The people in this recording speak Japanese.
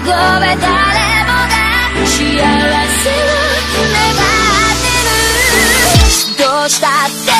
声誰もが幸せを願ってる。どうしたって